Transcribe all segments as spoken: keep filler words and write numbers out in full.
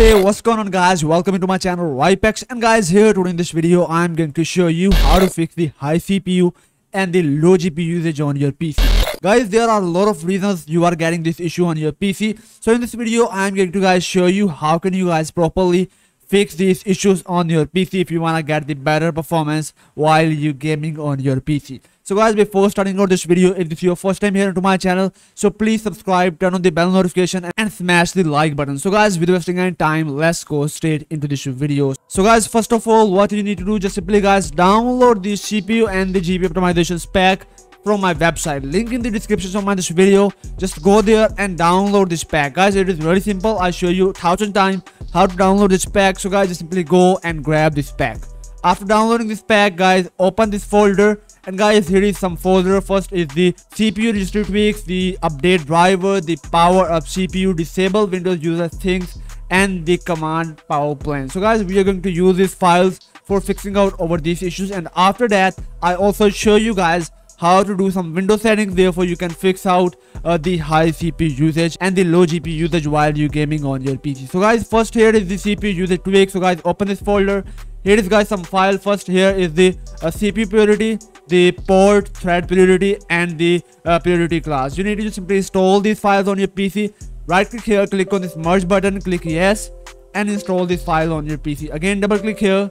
Hey, what's going on guys, welcome into my channel RiPEX, and guys, here today in this video I'm going to show you how to fix the high C P U and the low G P U usage on your P C. Guys, there are a lot of reasons you are getting this issue on your P C. So in this video I'm going to guys show you how can you guys properly fix these issues on your P C if you want to get the better performance while you gaming on your P C. So guys, before starting out this video, if this is your first time here into my channel, so please subscribe, turn on the bell notification and smash the like button. So guys, without wasting any time, let's go straight into this video. So guys, first of all, what you need to do, just simply guys, download the C P U and the G P U optimizations pack from my website. Link in the description of my this video. Just go there and download this pack. Guys, it is very simple. I show you thousand times how to download this pack. So guys, just simply go and grab this pack. After downloading this pack, guys, open this folder. And guys, here is some folder. First is the C P U registry tweaks, the update driver, the power up C P U, disable Windows user things, and the command power plan. So guys, we are going to use these files for fixing out over these issues. And after that, I also show you guys how to do some Windows settings. Therefore, you can fix out uh, the high C P U usage and the low G P U usage while you gaming on your P C. So guys, first here is the C P U usage tweak. So guys, open this folder. Here is guys some file. First here is the uh, C P U priority, the port, thread priority, and the uh, priority class. You need to just simply install these files on your P C. Right click here, click on this merge button, click yes, and install this file on your P C. Again, double click here,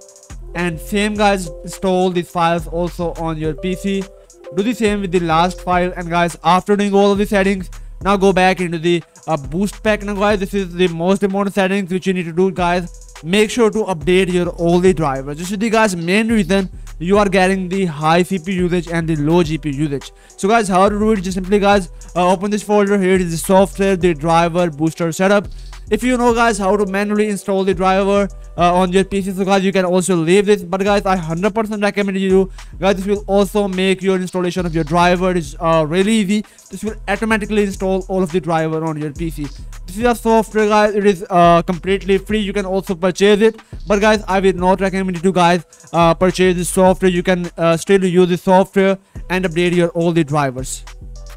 and same guys, install these files also on your P C. Do the same with the last file. And guys, after doing all of the settings, now go back into the uh, boost pack. Now guys, this is the most important settings which you need to do. Guys, make sure to update your all the drivers. This is the guys main reason you are getting the high C P U usage and the low G P U usage. So guys, how to do it, just simply guys uh, open this folder. Here is the software, the driver booster setup. If you know guys how to manually install the driver uh, on your P C, so guys you can also leave this, but guys I one hundred percent recommend you guys, this will also make your installation of your driver is uh, really easy. This will automatically install all of the driver on your P C. This is a software guys, it is uh, completely free. You can also purchase it, but guys I will not recommend you to guys uh, purchase this software. You can uh, still use this software and update your all the drivers.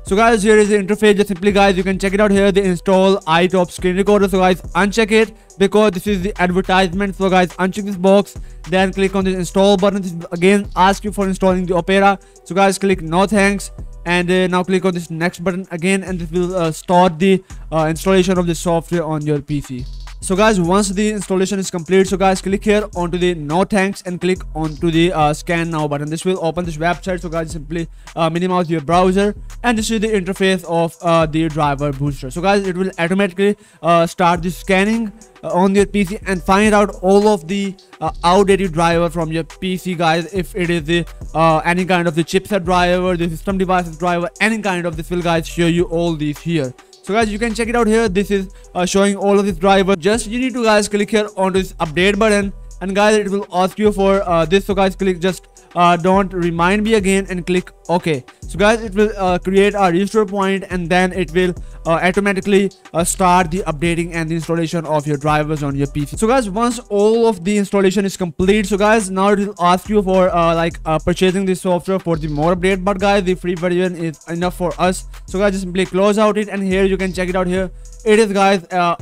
So guys, here is the interface. Just simply guys, you can check it out. Here they install iTop Screen Recorder. So guys, uncheck it because this is the advertisement. So guys, uncheck this box, then click on the install button. This again ask you for installing the Opera. So guys, click no thanks, and uh, now click on this next button again, and this will uh, start the uh, installation of the software on your P C. So guys, once the installation is complete, so guys click here onto the no thanks and click onto the uh, scan now button. This will open this website. So guys, simply uh, minimize your browser, and this is the interface of uh, the driver booster. So guys, it will automatically uh, start the scanning uh, on your P C and find out all of the uh, outdated driver from your P C guys. If it is the uh, any kind of the chipset driver, the system devices driver, any kind of this will guys show you all these here. So guys, you can check it out. Here this is uh, showing all of this driver. Just you need to guys click here onto this update button, and guys it will ask you for uh, this. So guys click just uh, don't remind me again and click OK. So guys, it will uh, create a restore point, and then it will uh, automatically uh, start the updating and the installation of your drivers on your P C. So guys, once all of the installation is complete, so guys now it will ask you for uh, like uh, purchasing this software for the more update, but guys the free version is enough for us. So guys, just simply close out it, and here you can check it out. Here it is guys, uh,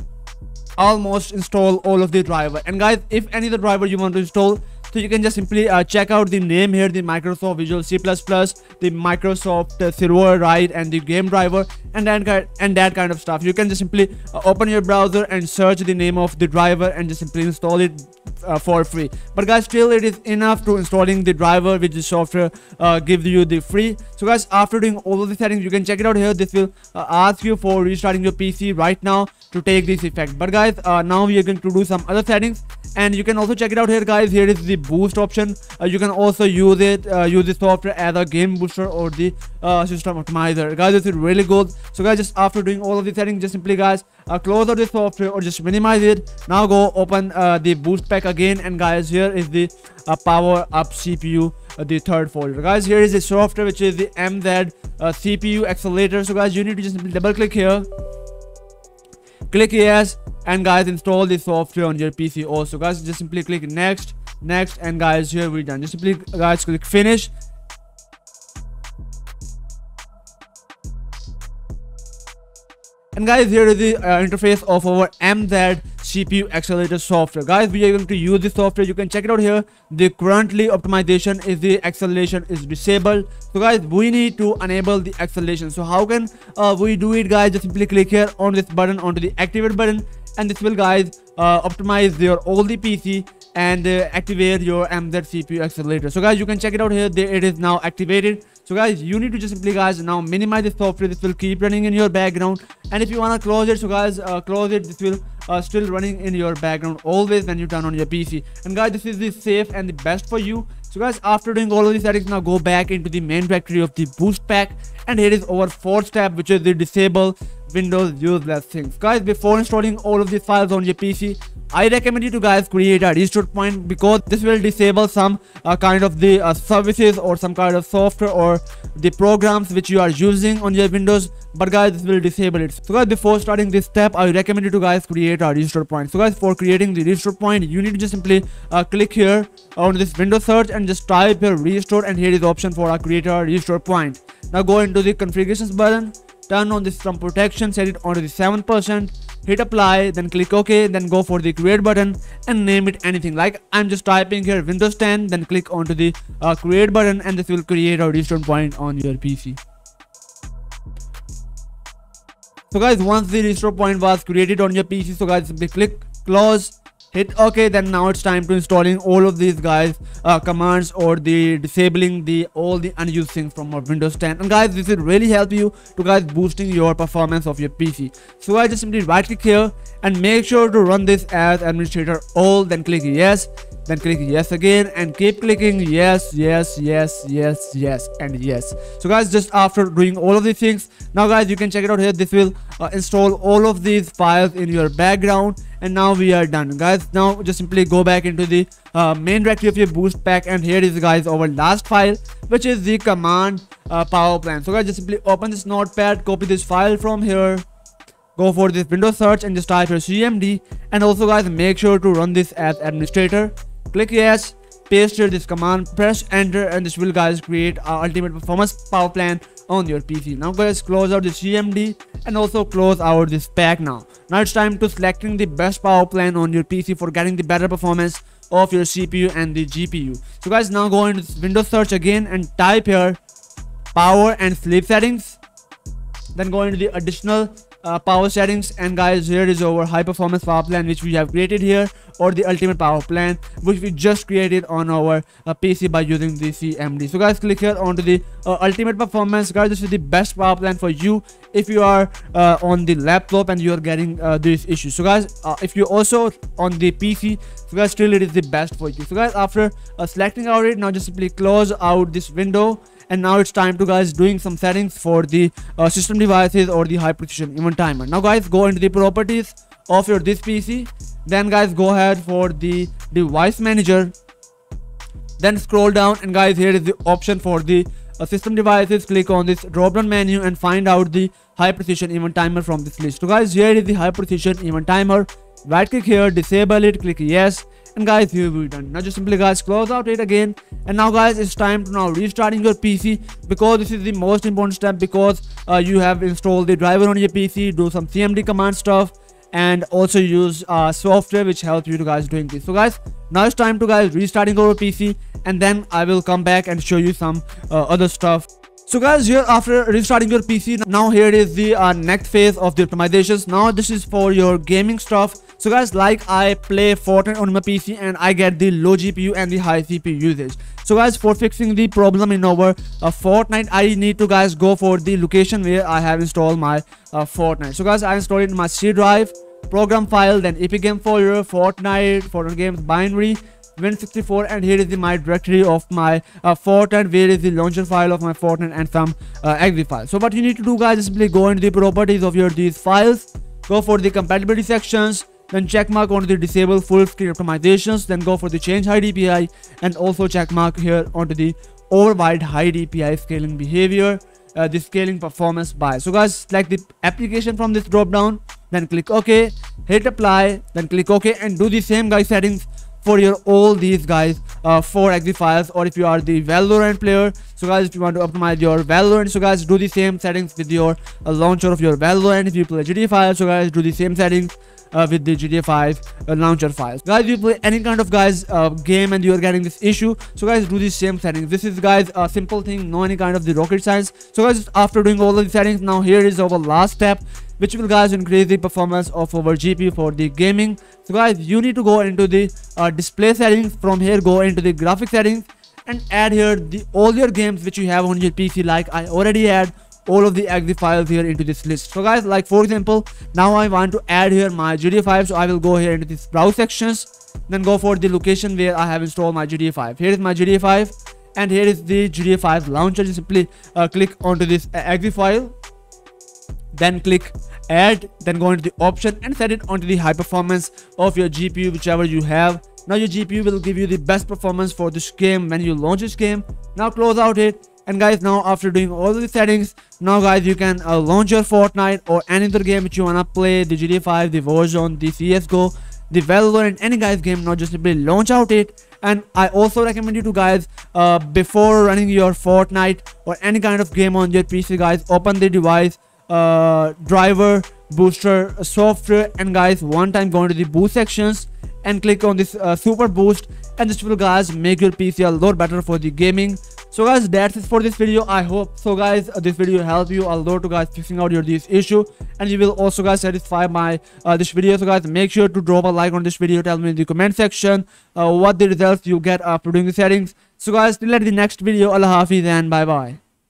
almost install all of the driver. And guys, if any of the driver you want to install, so you can just simply uh, check out the name here, the Microsoft Visual C plus plus, the Microsoft uh, Silver, right, and the game driver, and that, and that kind of stuff. You can just simply uh, open your browser and search the name of the driver and just simply install it uh, for free. But guys, still it is enough to installing the driver which the software uh, gives you the free. So guys, after doing all of the settings, you can check it out. Here this will uh, ask you for restarting your P C right now to take this effect. But guys, uh, now we are going to do some other settings, and you can also check it out. Here guys, here is the boost option. Uh, you can also use it uh, use the software as a game booster or the uh, system optimizer. Guys, this is really good. So guys, just after doing all of the settings, just simply guys uh, close out the software or just minimize it. Now go open uh, the boost pack again, and guys here is the uh, power up C P U, uh, the third folder. Guys, here is the software which is the M Z uh, C P U Accelerator. So guys, you need to just simply double click here, click yes, and guys install the software on your P C also. Guys, just simply click next, next, and guys here we're done. Just simply guys click finish. And guys, here is the uh, interface of our M Z C P U Accelerator software. Guys, we are going to use this software. You can check it out here. The currently optimization is the acceleration is disabled. So guys, we need to enable the acceleration. So how can uh, we do it, guys? Just simply click here on this button, onto the activate button, and this will, guys, uh, optimize your all the P C and uh, activate your M Z C P U Accelerator. So guys, you can check it out here. There it is now activated. So guys, you need to just simply, guys, now minimize the software. This will keep running in your background, and if you want to close it, so guys, uh, close it. This will uh, still running in your background always when you turn on your P C. And guys, this is the safe and the best for you. So guys, after doing all of these settings, now go back into the main directory of the boost pack, and here is our fourth step, which is the disable Windows useless things. Guys, before installing all of these files on your P C, I recommend you to, guys, create a restore point, because this will disable some uh, kind of the uh, services or some kind of software or the programs which you are using on your Windows, but guys, this will disable it. So guys, before starting this step, I recommend you to, guys, create a restore point. So guys, for creating the restore point, you need to just simply uh, click here on this Windows search and just type here restore, and here is the option for a create a restore point. Now go into the configurations button, turn on this from protection, set it onto the seven percent, hit apply, then click OK, then go for the create button and name it anything. Like, I'm just typing here Windows ten, then click onto the uh, create button, and this will create a restore point on your P C. So guys, once the restore point was created on your P C, so guys, simply click close, hit OK. Then now it's time to installing all of these, guys, uh, commands or the disabling the all the unused things from our Windows ten. And guys, this will really help you to, guys, boosting your performance of your P C. So I just simply right click here and make sure to run this as administrator all, then click yes, then click yes again, and keep clicking yes, yes, yes, yes, yes, and yes. So guys, just after doing all of these things, now guys, you can check it out here. This will uh, install all of these files in your background. And now we are done, guys. Now just simply go back into the uh, main directory of your boost pack, and here is, guys, our last file, which is the command uh, power plan. So guys, just simply open this notepad, copy this file from here, go for this Windows search and just type your C M D, and also, guys, make sure to run this as administrator, click yes, paste here this command, press enter, and this will, guys, create our ultimate performance power plan on your P C. Now guys, close out the C M D and also close out this pack. Now now it's time to selecting the best power plan on your P C for getting the better performance of your C P U and the G P U. So guys, now go into this Windows search again and type here power and sleep settings, then go into the additional uh, power settings, and guys, here is our high performance power plan which we have created here, or the ultimate power plan which we just created on our uh, P C by using the C M D. So guys, click here onto the uh, ultimate performance. Guys, this is the best power plan for you if you are uh, on the laptop and you are getting uh, these issues. So guys, uh, if you also on the P C, so guys, still it is the best for you. So guys, after uh, selecting out it, now just simply close out this window, and now it's time to, guys, doing some settings for the uh, system devices or the high precision event timer. Now guys, go into the properties of your this P C, then guys, go ahead for the device manager, then scroll down, and guys, here is the option for the uh, system devices. Click on this drop down menu and find out the high precision event timer from this list. So guys, here is the high precision event timer, right click here, disable it, click yes, and guys, here we done. Now just simply, guys, close out it again, and now guys, it's time to now restarting your P C, because this is the most important step, because uh, you have installed the driver on your P C, do some C M D command stuff, and also use uh, software which helps you to, guys, doing this. So guys, now it's time to, guys, restarting our P C, and then I will come back and show you some uh, other stuff. So guys, here after restarting your P C, now here is the uh, next phase of the optimizations. Now this is for your gaming stuff. So guys, like I play Fortnite on my P C and I get the low G P U and the high C P U usage. So guys, for fixing the problem in our uh, Fortnite, I need to, guys, go for the location where I have installed my uh, Fortnite. So guys, I installed it in my C drive, program file, then Epic Game folder, Fortnite, Fortnite Games binary, Win sixty-four, and here is the my directory of my uh, Fortnite, where is the launcher file of my Fortnite and some uh, exe files. So what you need to do, guys, is simply go into the properties of your these files, go for the compatibility sections, then check mark onto the disable full screen optimizations, then go for the change high D P I, and also check mark here onto the override high D P I scaling behavior, uh, the scaling performance bias. So guys, select the application from this drop down, then click OK, hit apply, then click OK, and do the same, guys, settings for your all these guys uh, four X B files, or if you are the Valorant player. So guys, if you want to optimize your Valorant, so guys, do the same settings with your uh, launcher of your Valorant. If you play G T A five, so guys, do the same settings uh, with the G T A five uh, launcher files. Guys, if you play any kind of guys uh, game and you are getting this issue, so guys, do the same settings. This is guys a simple thing, no any kind of the rocket science. So guys, after doing all of the settings, now here is our last step, which will guys increase the performance of our G P U for the gaming. So guys, you need to go into the uh, display settings. From here, go into the graphic settings and add here the all your games which you have on your P C. Like I already add all of the .exe files here into this list. So guys, like for example, now I want to add here my G T A five. So I will go here into this browse sections, then go for the location where I have installed my G T A five. Here is my G T A five, and here is the G T A five launcher. You simply uh, click onto this .exe file, then click add, then go into the option and set it onto the high performance of your G P U, whichever you have. Now your G P U will give you the best performance for this game when you launch this game. Now close out it, and guys, now after doing all the settings, now guys, you can uh, launch your Fortnite or any other game which you wanna play, the G T A five, the Warzone, the C S G O, the Valorant, any guys game. Now just simply launch out it. And I also recommend you to guys, uh, before running your Fortnite or any kind of game on your P C, guys, open the device uh driver booster software, and guys, one time go into the boost sections and click on this uh, super boost, and this will guys make your P C a lot better for the gaming. So guys, that's it for this video. I hope so guys uh, this video helped you a lot to guys fixing out your this issue, and you will also guys satisfy my uh, this video. So guys, make sure to drop a like on this video. Tell me in the comment section uh, what the results you get after doing the settings. So guys, till at the next video, Allah Hafiz and bye bye.